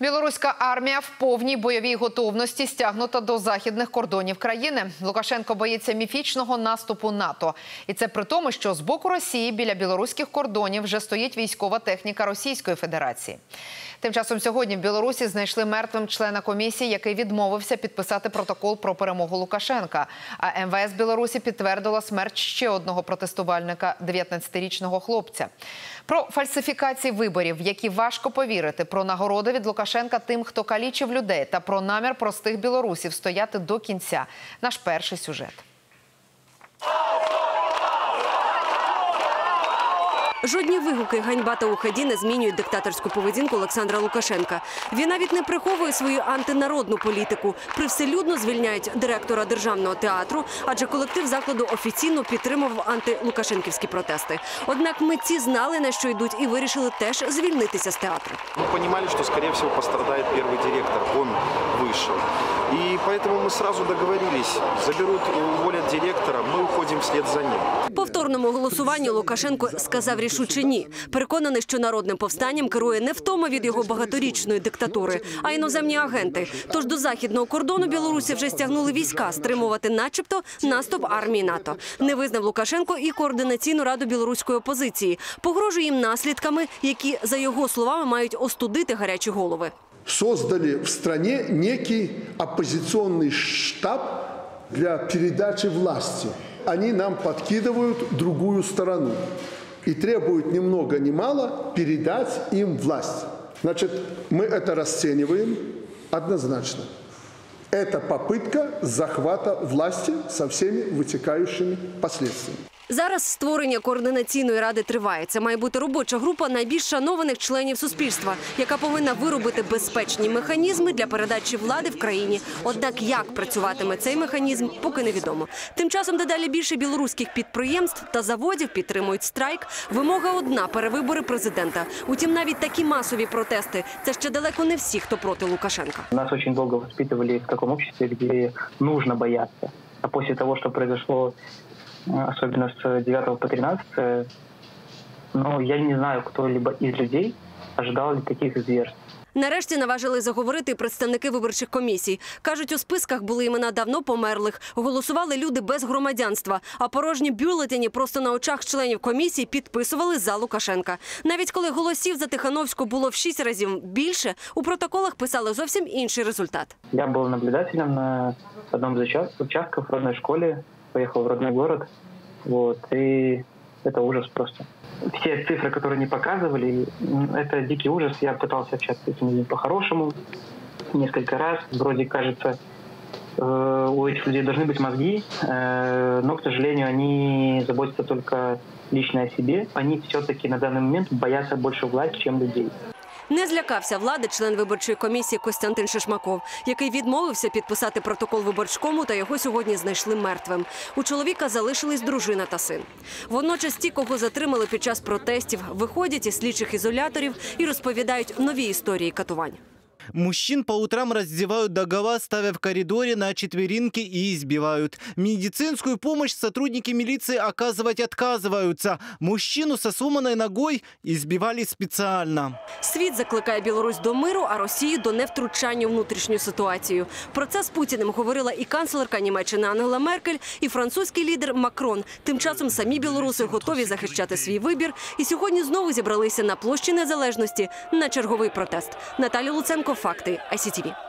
Білоруська армія в повній бойовій готовності стягнута до західних кордонів країни. Лукашенко боїться міфічного наступу НАТО. І це при тому, що з боку Росії біля білоруських кордонів вже стоїть військова техніка Російської Федерації. Тим часом сьогодні в Білорусі знайшли мертвим члена комісії, який відмовився підписати протокол про перемогу Лукашенка. А МВС Білорусі підтвердила смерть ще одного протестувальника – 19-річного хлопця. Про фальсифікації виборів, в які важко повірити, про нагороди від Лукашенка тим, хто калічив людей, та про намір простих білорусів стояти до кінця. Наш перший сюжет. Жодні вигуки «Ганьба» та «Уході» не змінюють диктаторську поведінку Олександра Лукашенка. Він навіть не приховує свою антинародну політику. Привселюдно звільняють директора Державного театру, адже колектив закладу офіційно підтримував антилукашенківські протести. Однак митці знали, на що йдуть, і вирішили теж звільнитися з театру. Ми розуміли, що, скоріше всього, пострадає перший директор, він вийшов. І тому ми одразу договорились, заберуть і уволять директора, ми уходимо вслід за ним. Повторному голосуванню Лукашенко сказав рішення. Переконаний, що народним повстанням керує не втома від його багаторічної диктатури, а іноземні агенти. Тож до західного кордону Білорусі вже стягнули війська стримувати начебто наступ армії НАТО. Не визнав Лукашенко і Координаційну раду білоруської опозиції. Погрожує їм наслідками, які, за його словами, мають остудити гарячі голови. Создали в країні некий опозиційний штаб для передачі власті. Вони нам підкидають другу сторону. И требует ни много ни мало передать им власть. Значит, мы это расцениваем однозначно. Это попытка захвата власти со всеми вытекающими последствиями. Зараз створення Координаційної ради триває. Це має бути робоча група найбільш шанованих членів суспільства, яка повинна виробити безпечні механізми для передачі влади в країні. Однак як працюватиме цей механізм, поки невідомо. Тим часом дедалі більше білоруських підприємств та заводів підтримують страйк. Вимога одна – перевибори президента. Утім, навіть такі масові протести – це ще далеко не всі, хто проти Лукашенка. Нас дуже довго виховували в такому суспільстві, де потрібно боятися. А після того, що відбувалося, особенно с 9 по 13, но я не знаю, кто-либо из людей ожидал ли таких зверств. Нарешті наважили заговорити представники виборчих комісій. Кажуть, у списках були імена давно померлих, голосували люди без громадянства, а порожні бюлетені просто на очах членів комісії підписували за Лукашенка. Навіть коли голосів за Тихановську було в 6 разів більше, у протоколах писали зовсім інший результат. Я був наблюдателем на одному з участків в родній школі. Поехал в родной город, вот, и это ужас просто. Все цифры, которые не показывали, это дикий ужас. Я пытался общаться с ними по-хорошему несколько раз. Вроде кажется, у этих людей должны быть мозги, но, к сожалению, они заботятся только лично о себе. Они все-таки на данный момент боятся больше власти, чем людей. Не злякався влади член виборчої комісії Константин Шишмаков, який відмовився підписати протокол виборчкому, та його сьогодні знайшли мертвим. У чоловіка залишились дружина та син. Водночас ті, кого затримали під час протестів, виходять із слідчих ізоляторів і розповідають нові історії катувань. Мужчин по утрам раздевают до гола, ставя в коридоре на четверинки и избивают. Медицинскую помощь сотрудники милиции оказывать отказываются. Мужчину со сломанной ногой избивали специально. Світ закликає Білорусь до миру, а Росію до невтручання у внутрішню ситуацію. Про це з Путіним говорила і канцлерка Німеччини Ангела Меркель, і французький лідер Макрон. Тим часом самі білоруси готові захищати свій вибір. І сьогодні знову зібралися на площі Незалежності на черговий протест. Факти ICTV.